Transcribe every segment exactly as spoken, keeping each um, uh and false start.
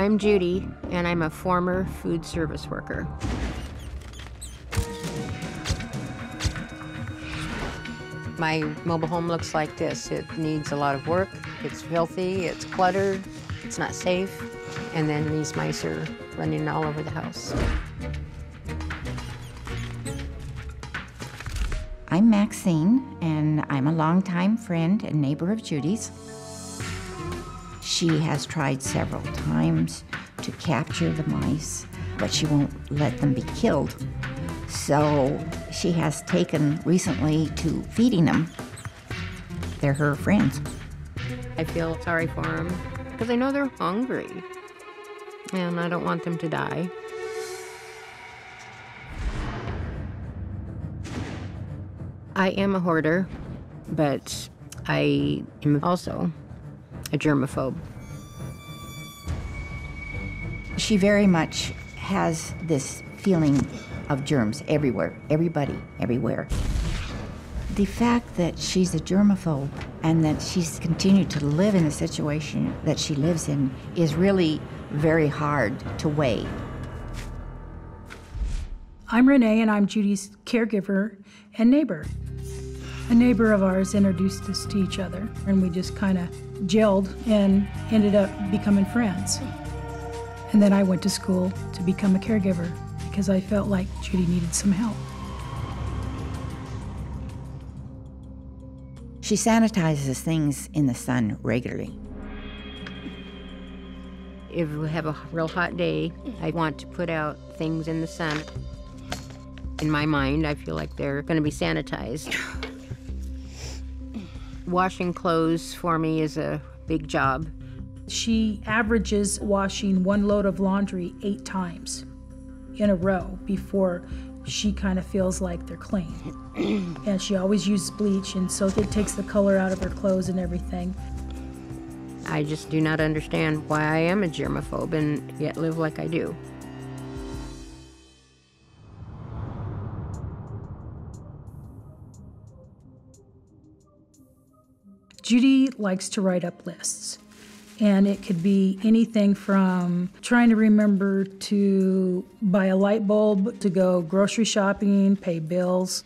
I'm Judy, and I'm a former food service worker. My mobile home looks like this. It needs a lot of work. It's filthy, it's cluttered, it's not safe, and then these mice are running all over the house. I'm Maxine, and I'm a longtime friend and neighbor of Judy's. She has tried several times to capture the mice, but she won't let them be killed. So she has taken recently to feeding them. They're her friends. I feel sorry for them because I know they're hungry, and I don't want them to die. I am a hoarder, but I am also a germaphobe. She very much has this feeling of germs everywhere, everybody, everywhere. The fact that she's a germaphobe and that she's continued to live in the situation that she lives in is really very hard to weigh. I'm Renee, and I'm Judy's caregiver and neighbor. A neighbor of ours introduced us to each other, and we just kind of gelled and ended up becoming friends. And then I went to school to become a caregiver because I felt like Judy needed some help. She sanitizes things in the sun regularly. If we have a real hot day, I want to put out things in the sun. In my mind, I feel like they're going to be sanitized. Washing clothes for me is a big job. She averages washing one load of laundry eight times in a row before she kind of feels like they're clean. And she always uses bleach, and so it takes the color out of her clothes and everything. I just do not understand why I am a germaphobe and yet live like I do. Judy likes to write up lists, and it could be anything from trying to remember to buy a light bulb, to go grocery shopping, pay bills.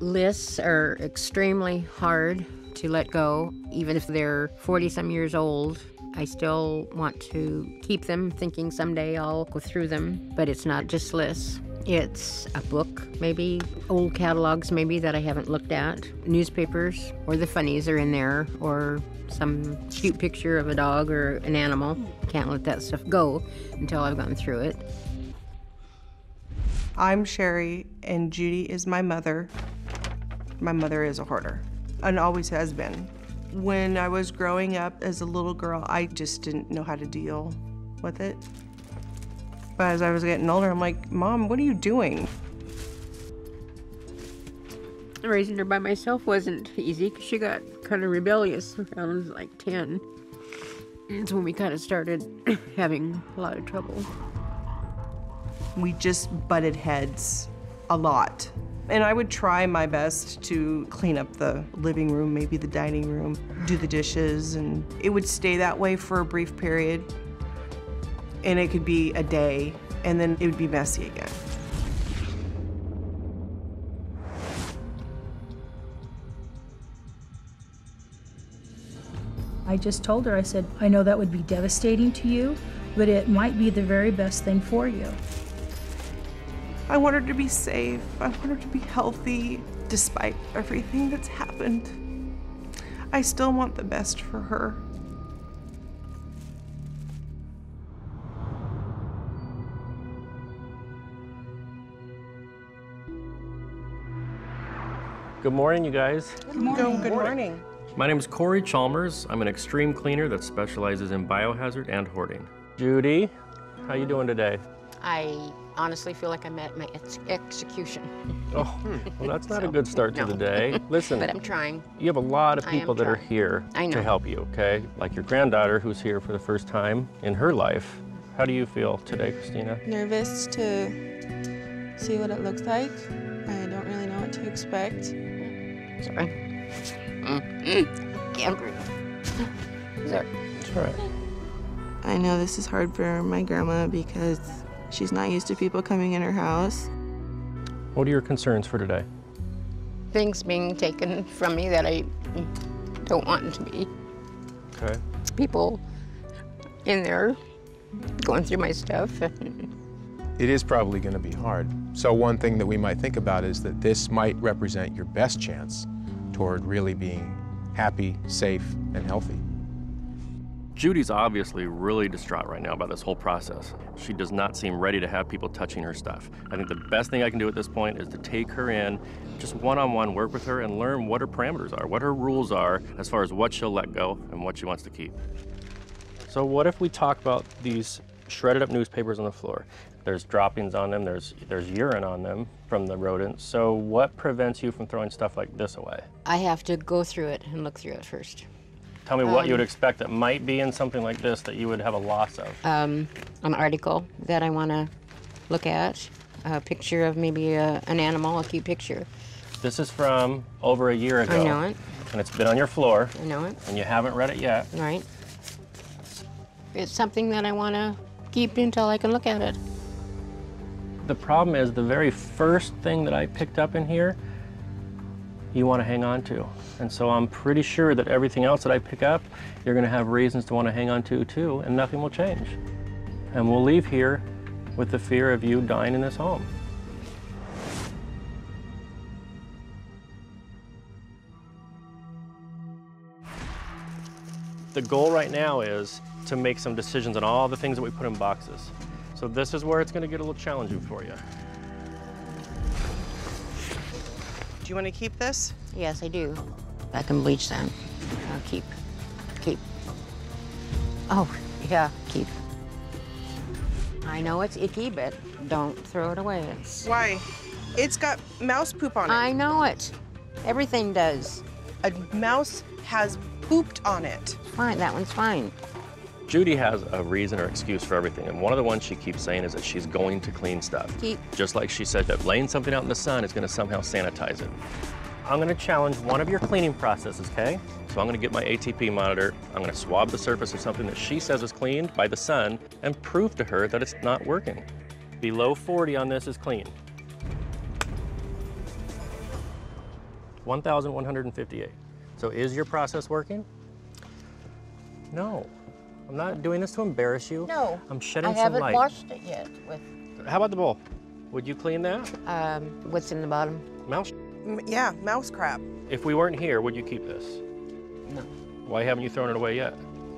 Lists are extremely hard to let go. Even if they're forty-some years old, I still want to keep them, thinking someday I'll go through them. But it's not just lists. It's a book, maybe old catalogs maybe that I haven't looked at, newspapers, or the funnies are in there, or some cute picture of a dog or an animal. Can't let that stuff go until I've gone through it. I'm Sherry, and Judy is my mother. My mother is a hoarder, and always has been. When I was growing up as a little girl, I just didn't know how to deal with it. But as I was getting older, I'm like, Mom, what are you doing? Raising her by myself wasn't easy. She got kind of rebellious around like ten. That's when we kind of started having a lot of trouble. We just butted heads a lot. And I would try my best to clean up the living room, maybe the dining room, do the dishes, and it would stay that way for a brief period. And it could be a day, and then it would be messy again. I just told her, I said, I know that would be devastating to you, but it might be the very best thing for you. I want her to be safe. I want her to be healthy, despite everything that's happened. I still want the best for her. Good morning, you guys. Good morning. Good morning. My name is Corey Chalmers. I'm an extreme cleaner that specializes in biohazard and hoarding. Judy, how you doing today? I honestly feel like I'm at my ex execution. Oh, well, that's not so, a good start to no. the day. Listen. But I'm trying. You have a lot of people that trying. are here I know. to help you, okay? Like your granddaughter, who's here for the first time in her life. How do you feel today, Christina? Nervous to see what it looks like. I don't really know what to expect. Sorry. Mm. Can't breathe. Sorry. That's right. I know this is hard for my grandma because she's not used to people coming in her house. What are your concerns for today? Things being taken from me that I don't want to be. Okay. People in there going through my stuff. It is probably going to be hard. So one thing that we might think about is that this might represent your best chance toward really being happy, safe, and healthy. Judy's obviously really distraught right now by this whole process. She does not seem ready to have people touching her stuff. I think the best thing I can do at this point is to take her in, just one-on-one work with her and learn what her parameters are, what her rules are as far as what she'll let go and what she wants to keep. So what if we talk about these shredded up newspapers on the floor? There's droppings on them, there's, there's urine on them from the rodents. So what prevents you from throwing stuff like this away? I have to go through it and look through it first. Tell me what um, you would expect that might be in something like this that you would have a loss of. Um, an article that I want to look at, a picture of maybe a, an animal, a cute picture. This is from over a year ago. I know it. And it's been on your floor. I know it. And you haven't read it yet. Right. It's something that I want to keep until I can look at it. The problem is the very first thing that I picked up in here you want to hang on to. And so I'm pretty sure that everything else that I pick up, you're going to have reasons to want to hang on to too, and nothing will change. And we'll leave here with the fear of you dying in this home. The goal right now is to make some decisions on all the things that we put in boxes. So this is where it's going to get a little challenging for you. Do you want to keep this? Yes, I do. I can bleach them. I'll keep. Keep. Oh, yeah, keep. I know it's icky, but don't throw it away. It's... Why? It's got mouse poop on it. I know it. Everything does. A mouse has pooped on it. Fine, that one's fine. Judy has a reason or excuse for everything, and one of the ones she keeps saying is that she's going to clean stuff. Keep. Just like she said that laying something out in the sun is going to somehow sanitize it. I'm going to challenge one of your cleaning processes, okay? So I'm going to get my A T P monitor, I'm going to swab the surface of something that she says is cleaned by the sun and prove to her that it's not working. Below forty on this is clean. one thousand one hundred fifty-eight. So is your process working? No. I'm not doing this to embarrass you. No, I'm shedding some light. I haven't washed it yet. With... How about the bowl? Would you clean that? Um, what's in the bottom? Mouse? Yeah, mouse crap. If we weren't here, would you keep this? No. Why haven't you thrown it away yet?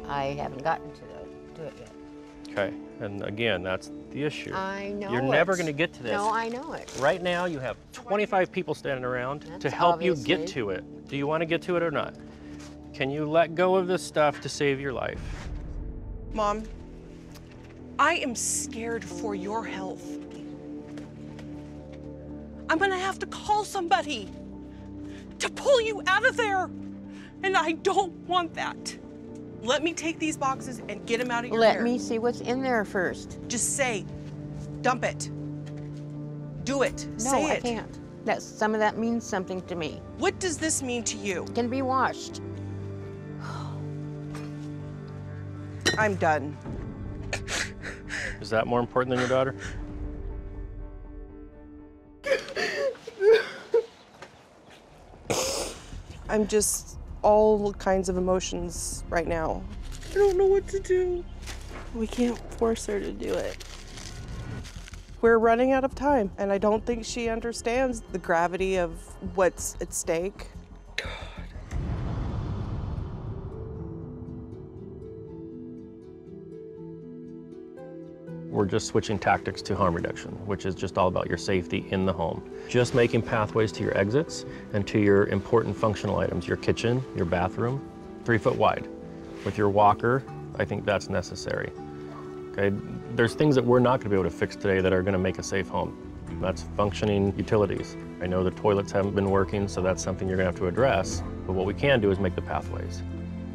I haven't gotten to, the, to it yet. Okay, and again, that's the issue. I know You're it. never gonna get to this. No, I know it. Right now, you have twenty-five people standing around that's to help obviously. you get to it. Do you wanna get to it or not? Can you let go of this stuff to save your life? Mom, I am scared for your health. I'm gonna have to call somebody to pull you out of there, and I don't want that. Let me take these boxes and get them out of your hair. Let me see what's in there first. Just say, dump it. Do it. Say it. No, I can't. That's, some of that means something to me. What does this mean to you? It can be washed. I'm done. Is that more important than your daughter? I'm just all kinds of emotions right now. I don't know what to do. We can't force her to do it. We're running out of time, and I don't think she understands the gravity of what's at stake. We're just switching tactics to harm reduction, which is just all about your safety in the home. Just making pathways to your exits and to your important functional items, your kitchen, your bathroom, three foot wide. With your walker, I think that's necessary. Okay, there's things that we're not gonna be able to fix today that are gonna make a safe home. That's functioning utilities. I know the toilets haven't been working, so that's something you're gonna have to address, but what we can do is make the pathways.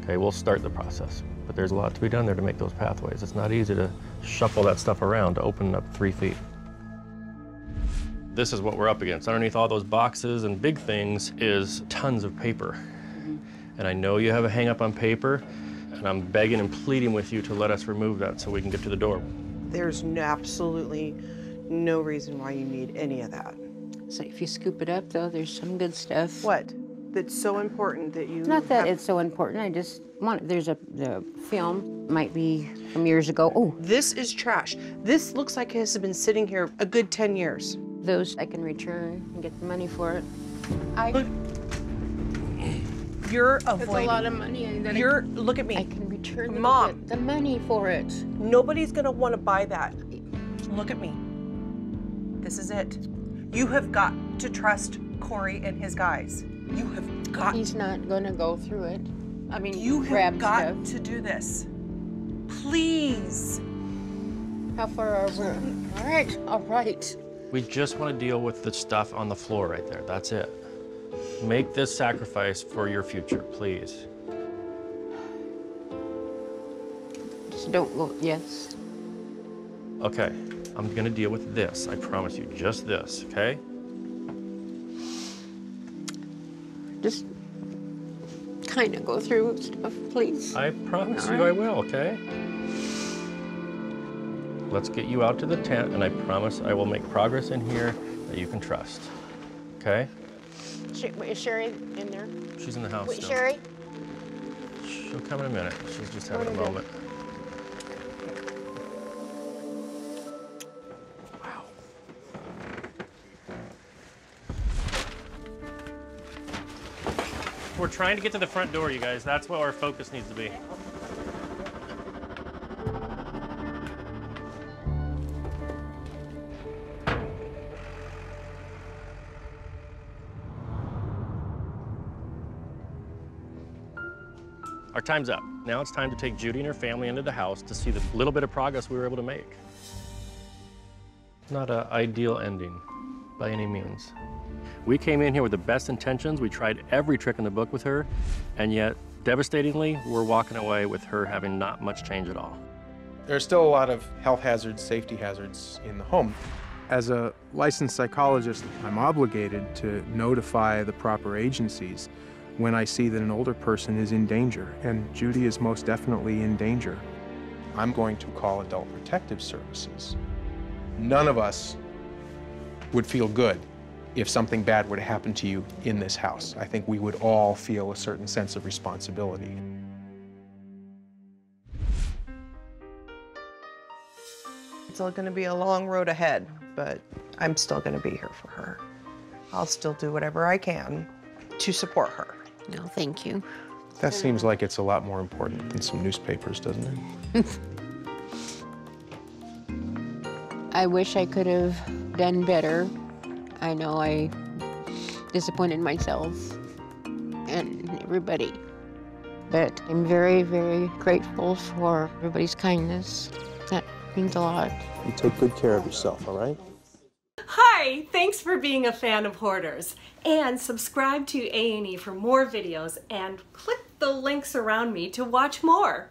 Okay, we'll start the process. But there's a lot to be done there to make those pathways. It's not easy to shuffle that stuff around to open up three feet. This is what we're up against. Underneath all those boxes and big things is tons of paper. And I know you have a hang up on paper, And I'm begging and pleading with you to let us remove that so we can get to the door. There's no, absolutely no reason why you need any of that. So if you scoop it up, though, there's some good stuff. What? That's so important that you... Not that have... it's so important. I just want... There's a the film, might be from years ago. Oh, this is trash. This looks like it has been sitting here a good ten years. Those I can return and get the money for it. I... Look. You're avoiding... That's a lot of money. That You're... I can, look at me. I can return the, Mom, the money for it. Nobody's going to want to buy that. Look at me. This is it. You have got to trust Corey and his guys. You have got... He's not going to go through it. I mean, you have got stuff. to do this. Please. How far are we? All right, all right. We just want to deal with the stuff on the floor right there. That's it. Make this sacrifice for your future, please. Just don't go, yes. Okay, I'm going to deal with this. I promise you, just this, okay? Just kind of go through stuff, please. I promise you I will, okay? Let's get you out to the tent, and I promise I will make progress in here that you can trust, okay? Is Sherry in there? She's in the house. Wait, Sherry? She'll come in a minute. She's just having a moment. We're trying to get to the front door, you guys. That's what our focus needs to be. Our time's up. Now it's time to take Judy and her family into the house to see the little bit of progress we were able to make. Not an ideal ending by any means. We came in here with the best intentions. We tried every trick in the book with her, and yet, devastatingly, we're walking away with her having not much change at all. There's still a lot of health hazards, safety hazards in the home. As a licensed psychologist, I'm obligated to notify the proper agencies when I see that an older person is in danger, and Judy is most definitely in danger. I'm going to call Adult Protective Services. None of us would feel good if something bad were to happen to you in this house. I think we would all feel a certain sense of responsibility. It's going to be a long road ahead, but I'm still going to be here for her. I'll still do whatever I can to support her. No, thank you. That seems like it's a lot more important than some newspapers, doesn't it? I wish I could have done better. I know I disappointed myself and everybody, but I'm very, very grateful for everybody's kindness. That means a lot. You take good care of yourself, all right? Hi, thanks for being a fan of Hoarders, and subscribe to A and E for more videos and click the links around me to watch more.